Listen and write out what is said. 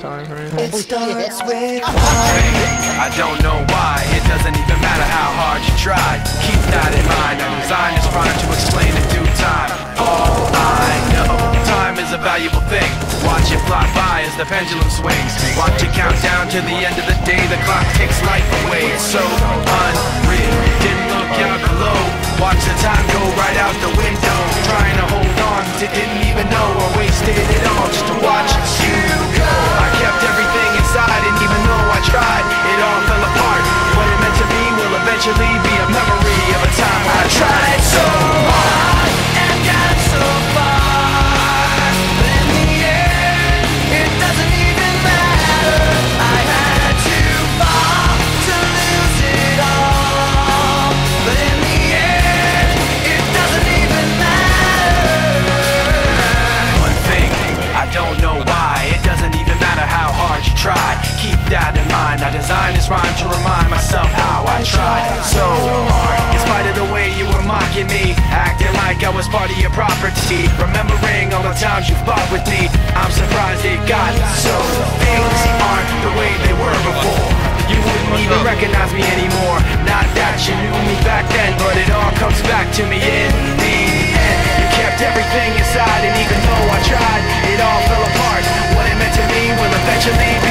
time frame. It starts with I don't know why. It doesn't even matter how hard you try. Keep that in mind. I'm designed as trying to explain in due time. All I know, time is a valuable thing. Watch it fly by as the pendulum swings. Watch it count down to the end of the day. The clock takes life away. It's so unreal. Didn't look out below. Watch the time go right out the window. Trying to hold on to didn't even know. I wasted it all just to watch you go. I kept everything inside, and even though I tried, it all fell apart. What it meant to be will eventually be a memory of a time I tried so hard and got so far. But in the end, it doesn't even matter. I had to fall to lose it all. But in the end, it doesn't even matter. One thing, I don't know why. It doesn't even matter how hard you try. Keep that in mind. I designed this rhyme to remind myself how I tried so hard. In spite of the way you were mocking me, acting like I was part of your property, remembering all the times you fought with me, I'm surprised it got so. Things aren't the way they were before. You wouldn't even recognize me anymore. Not that you knew me back then, but it all comes back to me in the end. You kept everything inside, and even though I tried, it all fell apart. What it meant to me will eventually be